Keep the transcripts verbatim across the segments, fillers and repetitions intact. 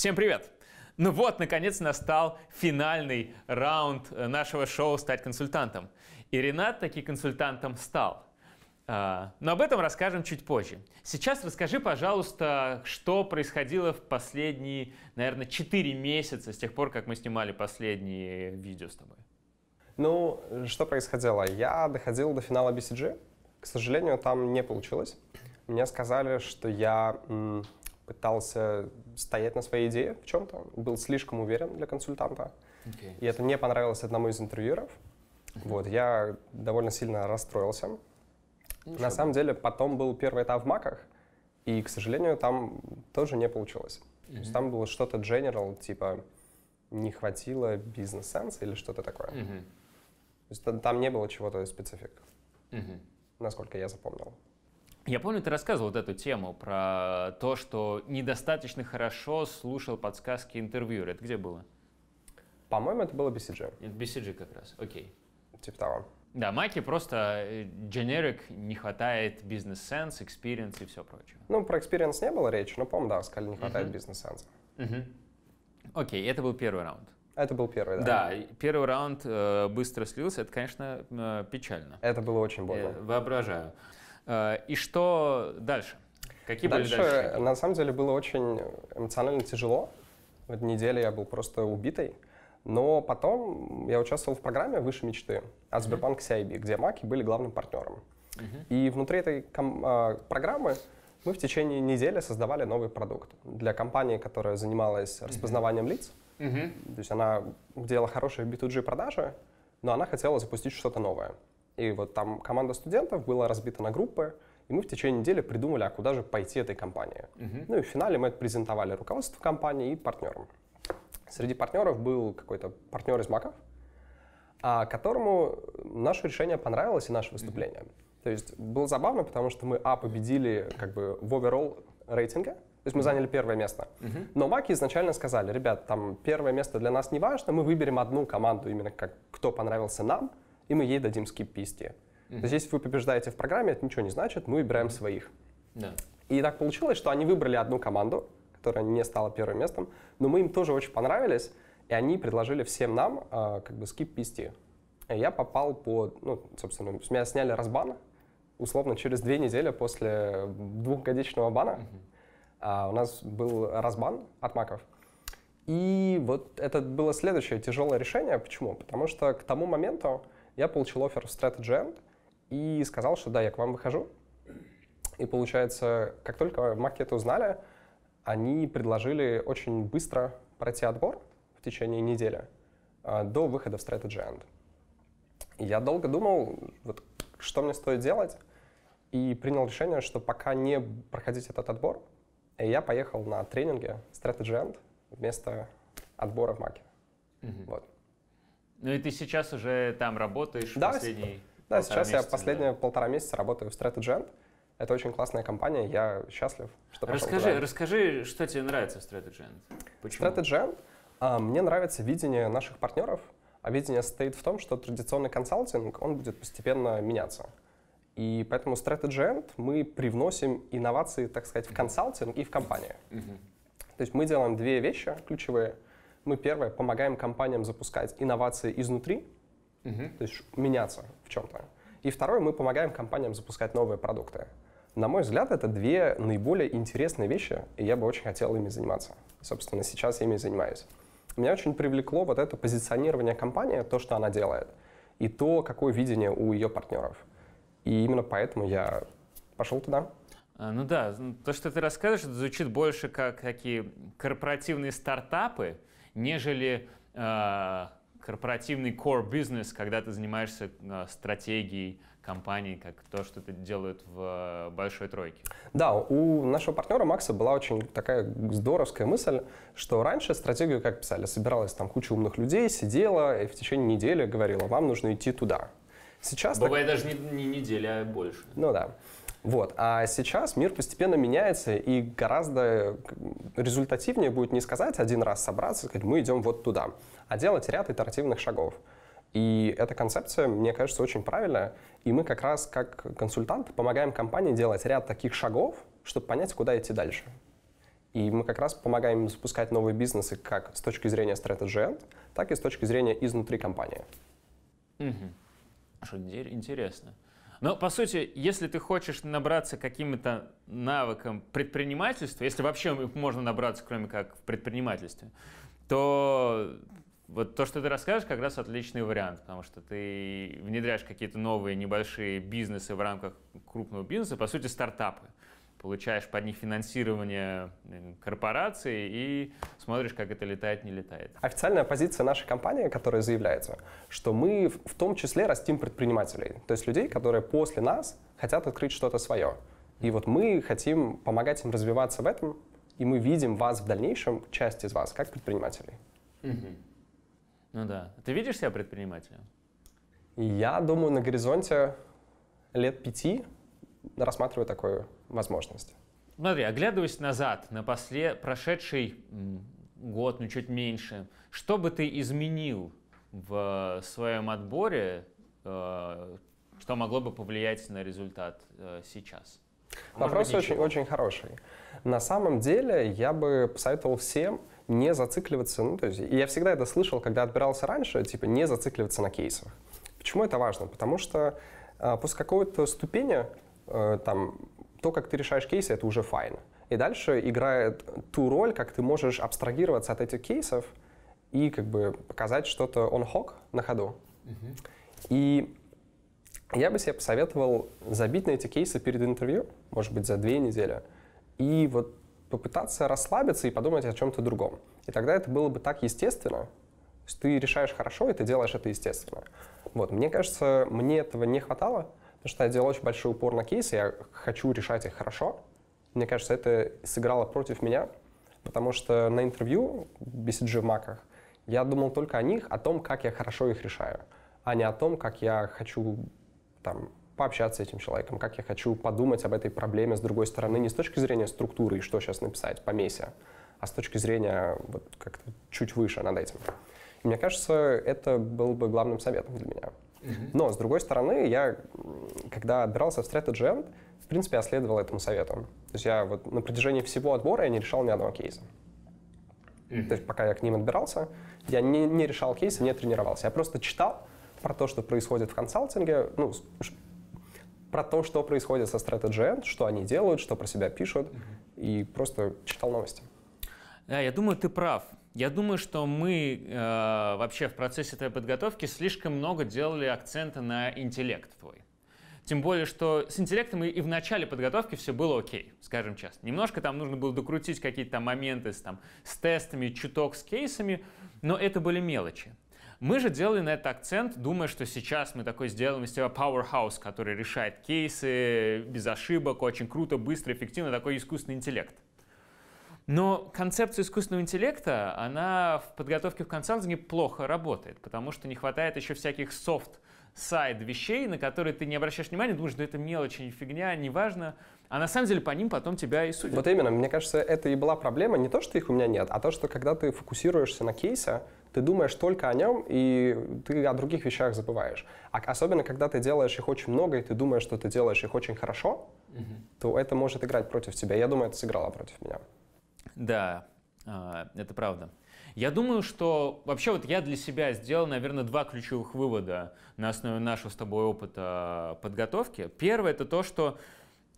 Всем привет! Ну вот, наконец настал финальный раунд нашего шоу «Стать консультантом». И Ринат таки консультантом стал. Но об этом расскажем чуть позже. Сейчас расскажи, пожалуйста, что происходило в последние, наверное, четыре месяца, с тех пор, как мы снимали последние видео с тобой. Ну, что происходило? Я доходил до финала би си джи. К сожалению, там не получилось. Мне сказали, что я пытался стоять на своей идее в чем-то, был слишком уверен для консультанта. Okay. И это не понравилось одному из интервьюеров. Uh-huh. Вот, я довольно сильно расстроился. Ничего. На самом деле, потом был первый этап в маках, и, к сожалению, там тоже не получилось. Uh-huh. То есть там было что-то general, типа не хватило бизнес-сенса или что-то такое. Uh-huh. То есть там не было чего-то специфик, uh-huh. насколько я запомнил. Я помню, ты рассказывал вот эту тему про то, что недостаточно хорошо слушал подсказки интервьюера. Это где было? По-моему, это было би си джи. Это би си джи как раз, окей. Типа того. Да, маки просто generic, не хватает бизнес-сенс, experience и все прочее. Ну, про experience не было речи, но, по-моему, да, сказали, не хватает uh-huh. бизнес-сенса. Uh-huh. Окей, это был первый раунд. Это был первый, да? Да, первый раунд э, быстро слился, это, конечно, э, печально. Это было очень больно. Э, воображаю. И что дальше? Какие дальше, были дальше? На самом деле было очень эмоционально тяжело. В эту неделю я был просто убитый. Но потом я участвовал в программе «Выше мечты» от Сбербанка си ай би, где маки были главным партнером. Uh-huh. И внутри этой программы мы в течение недели создавали новый продукт для компании, которая занималась распознаванием uh-huh. лиц. Uh-huh. То есть она делала хорошие би ту джи продажи, но она хотела запустить что-то новое. И вот там команда студентов была разбита на группы, и мы в течение недели придумали, а куда же пойти этой компании. Uh-huh. Ну и в финале мы это презентовали руководству компании и партнерам. Среди партнеров был какой-то партнер из маков, которому наше решение понравилось и наше выступление. Uh-huh. То есть было забавно, потому что мы, а, победили как бы в оверолл рейтинге, то есть мы заняли первое место. Uh-huh. Но маки изначально сказали, ребят, там первое место для нас не важно, мы выберем одну команду, именно как кто понравился нам, и мы ей дадим скип пи эс ти. Mm-hmm. То есть если вы побеждаете в программе, это ничего не значит, мы выбираем mm-hmm. своих. Yeah. И так получилось, что они выбрали одну команду, которая не стала первым местом, но мы им тоже очень понравились, и они предложили всем нам э, как бы скип пи эс ти. И я попал под, ну, собственно, меня сняли разбан, условно, через две недели после двухгодичного бана. Mm-hmm. э, у нас был разбан от маков. И вот это было следующее тяжелое решение. Почему? Потому что к тому моменту я получил оффер в Strategy End и сказал, что да, я к вам выхожу. И получается, как только маки это узнали, они предложили очень быстро пройти отбор в течение недели до выхода в Strategy End. И я долго думал, вот, что мне стоит делать, и принял решение, что пока не проходить этот отбор, я поехал на тренинги Strategy End вместо отбора в маке. Mm-hmm. Вот. Ну и ты сейчас уже там работаешь? Да, последние да сейчас месяца, я последние да. полтора месяца работаю в Strategy End. Это очень классная компания, я счастлив, что расскажи, расскажи, что тебе нравится в Strategy End? Почему? Strategy End, мне нравится видение наших партнеров, а видение состоит в том, что традиционный консалтинг, он будет постепенно меняться. И поэтому в Strategy End мы привносим инновации, так сказать, в консалтинг и в компанию. Mm-hmm. То есть мы делаем две вещи ключевые. Мы, первое, помогаем компаниям запускать инновации изнутри, uh-huh. то есть меняться в чем-то. И второе, мы помогаем компаниям запускать новые продукты. На мой взгляд, это две наиболее интересные вещи, и я бы очень хотел ими заниматься. Собственно, сейчас я ими занимаюсь. Меня очень привлекло вот это позиционирование компании, то, что она делает, и то, какое видение у ее партнеров. И именно поэтому я пошел туда. Ну да, то, что ты рассказываешь, это звучит больше как такие корпоративные стартапы, нежели э, корпоративный core business, когда ты занимаешься э, стратегией компании, как то, что это делают в э, большой тройке. Да, у нашего партнера Макса была очень такая здоровская мысль, что раньше стратегию, как писали, собиралась там куча умных людей, сидела и в течение недели говорила, вам нужно идти туда. Сейчас бывает так... даже не, не неделя, а больше. Ну да. Вот. А сейчас мир постепенно меняется, и гораздо результативнее будет не сказать один раз собраться, сказать, мы идем вот туда, а делать ряд итеративных шагов. И эта концепция, мне кажется, очень правильная, и мы как раз как консультанты помогаем компании делать ряд таких шагов, чтобы понять, куда идти дальше. И мы как раз помогаем им запускать новые бизнесы как с точки зрения Strategy End, так и с точки зрения изнутри компании. Угу. Интересно. Но, по сути, если ты хочешь набраться каким-то навыком предпринимательства, если вообще можно набраться, кроме как в предпринимательстве, то вот то, что ты расскажешь, как раз отличный вариант, потому что ты внедряешь какие-то новые небольшие бизнесы в рамках крупного бизнеса, по сути, стартапы. Получаешь под них финансирование корпораций и смотришь, как это летает, не летает. Официальная позиция нашей компании, которая заявляется, что мы в том числе растим предпринимателей, то есть людей, которые после нас хотят открыть что-то свое. И вот мы хотим помогать им развиваться в этом, и мы видим вас в дальнейшем, часть из вас, как предпринимателей. Угу. Ну да. Ты видишь себя предпринимателем? Я думаю, на горизонте лет пяти рассматриваю такую возможность. Смотри, оглядываясь назад, на после, прошедший год, ну чуть меньше, что бы ты изменил в своем отборе, что могло бы повлиять на результат сейчас? Вопрос очень, очень хороший. На самом деле я бы посоветовал всем не зацикливаться, ну, то есть, я всегда это слышал, когда отбирался раньше, типа не зацикливаться на кейсах. Почему это важно? Потому что после какой-то ступени там, то, как ты решаешь кейсы, это уже файн. И дальше играет ту роль, как ты можешь абстрагироваться от этих кейсов и как бы показать что-то он-хок на ходу. Uh-huh. И я бы себе посоветовал забить на эти кейсы перед интервью, может быть, за две недели, и вот попытаться расслабиться и подумать о чем-то другом. И тогда это было бы так естественно. Ты решаешь хорошо, и ты делаешь это естественно. Вот. Мне кажется, мне этого не хватало. Потому что я делал очень большой упор на кейсы, я хочу решать их хорошо. Мне кажется, это сыграло против меня, потому что на интервью в би си джи в маках я думал только о них, о том, как я хорошо их решаю, а не о том, как я хочу там, пообщаться с этим человеком, как я хочу подумать об этой проблеме с другой стороны, не с точки зрения структуры и что сейчас написать, помеси, а с точки зрения вот, как-то чуть выше над этим. И мне кажется, это был бы главным советом для меня. Но, с другой стороны, я, когда отбирался в Strategy End, в принципе, я следовал этому совету. То есть я вот на протяжении всего отбора я не решал ни одного кейса. Mm-hmm. То есть пока я к ним отбирался, я не, не решал кейсы, не тренировался. Я просто читал про то, что происходит в консалтинге, ну, про то, что происходит со Strategy End, что они делают, что про себя пишут, mm-hmm. и просто читал новости. Да, я думаю, ты прав. Я думаю, что мы э, вообще в процессе твоей подготовки слишком много делали акцента на интеллект твой. Тем более, что с интеллектом и, и в начале подготовки все было окей, скажем честно. Немножко там нужно было докрутить какие-то там моменты с, там, с тестами, чуток с кейсами, но это были мелочи. Мы же делали на это акцент, думая, что сейчас мы такой сделаем из тебя powerhouse, который решает кейсы без ошибок, очень круто, быстро, эффективно, такой искусственный интеллект. Но концепция искусственного интеллекта, она в подготовке в консалтинге плохо работает, потому что не хватает еще всяких софт-сайд вещей, на которые ты не обращаешь внимания, думаешь, да это мелочи, фигня, неважно, а на самом деле по ним потом тебя и судят. Вот именно, мне кажется, это и была проблема, не то, что их у меня нет, а то, что когда ты фокусируешься на кейсе, ты думаешь только о нем, и ты о других вещах забываешь. А особенно, когда ты делаешь их очень много, и ты думаешь, что ты делаешь их очень хорошо, угу. то это может играть против тебя. Я думаю, это сыграло против меня. Да, это правда. Я думаю, что вообще вот я для себя сделал, наверное, два ключевых вывода на основе нашего с тобой опыта подготовки. Первое — это то, что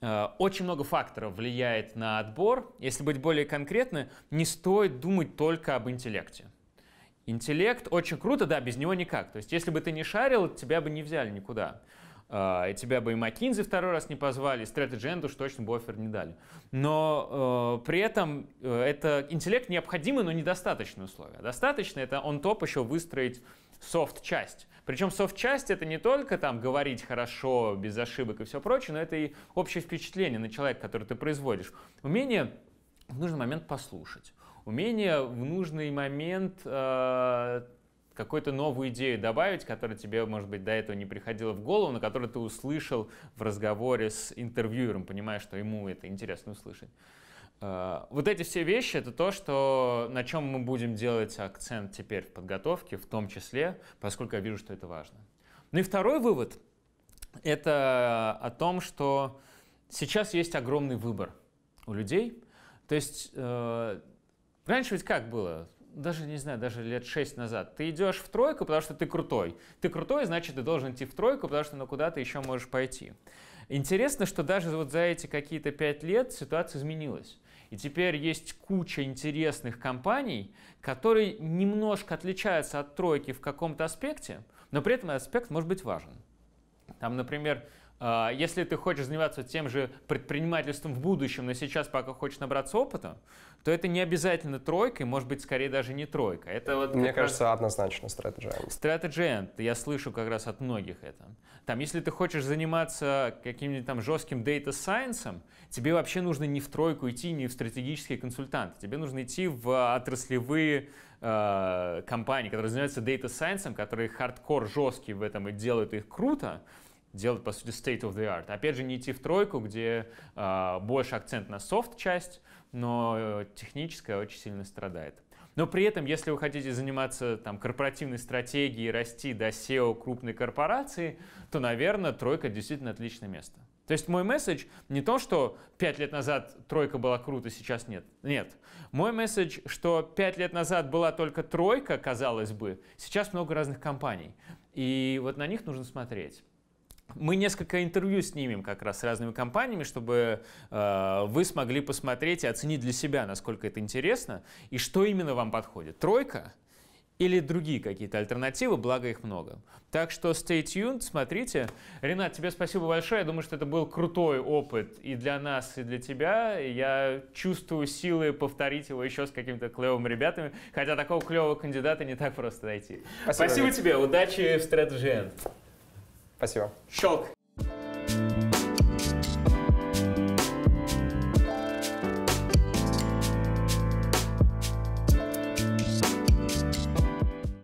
очень много факторов влияет на отбор. Если быть более конкретным, не стоит думать только об интеллекте. Интеллект очень круто, да, без него никак. То есть если бы ты не шарил, тебя бы не взяли никуда. И тебя бы и McKinsey второй раз не позвали, и Strategy End уж точно бы оффер не дали. Но э, при этом э, это интеллект необходимый, но недостаточное условие. Достаточно — это он топ еще выстроить софт-часть. Причем софт-часть — это не только там говорить хорошо, без ошибок и все прочее, но это и общее впечатление на человека, который ты производишь. Умение в нужный момент послушать, умение в нужный момент... Э, какую-то новую идею добавить, которая тебе, может быть, до этого не приходила в голову, но которую ты услышал в разговоре с интервьюером, понимая, что ему это интересно услышать. Вот эти все вещи — это то, что, на чем мы будем делать акцент теперь в подготовке, в том числе, поскольку я вижу, что это важно. Ну и второй вывод — это о том, что сейчас есть огромный выбор у людей. — То есть э, раньше ведь как было? Даже, не знаю, даже лет шесть назад. Ты идешь в тройку, потому что ты крутой. Ты крутой, значит, ты должен идти в тройку, потому что ну, куда ты еще можешь пойти. Интересно, что даже вот за эти какие-то пять лет ситуация изменилась. И теперь есть куча интересных компаний, которые немножко отличаются от тройки в каком-то аспекте, но при этом этот аспект может быть важен. Там, например, если ты хочешь заниматься тем же предпринимательством в будущем, но сейчас пока хочешь набраться опыта, то это не обязательно тройка, и, может быть, скорее даже не тройка. Это вот Мне кажется, раз... однозначно Strategy End. Strategy End. Я слышу как раз от многих это. Там, если ты хочешь заниматься каким-нибудь там жестким Data Science, тебе вообще нужно не в тройку идти, не в стратегические консультанты. Тебе нужно идти в отраслевые э, компании, которые занимаются Data Science, которые хардкор жесткие в этом и делают их круто. Делать, по сути, state of the art. Опять же, не идти в тройку, где э, больше акцент на софт-часть, но техническая очень сильно страдает. Но при этом, если вы хотите заниматься там, корпоративной стратегией, расти до сео крупной корпорации, то, наверное, тройка действительно отличное место. То есть мой месседж не то, что пять лет назад тройка была круто, сейчас нет. Нет. Мой месседж, что пять лет назад была только тройка, казалось бы, сейчас много разных компаний. И вот на них нужно смотреть. Мы несколько интервью снимем как раз с разными компаниями, чтобы э, вы смогли посмотреть и оценить для себя, насколько это интересно, и что именно вам подходит. Тройка или другие какие-то альтернативы, благо их много. Так что stay tuned, смотрите. Ринат, тебе спасибо большое. Я думаю, что это был крутой опыт и для нас, и для тебя. Я чувствую силы повторить его еще с какими-то клевыми ребятами, хотя такого клевого кандидата не так просто найти. Спасибо, спасибо тебе, удачи в Strategy End. Спасибо. Щелк.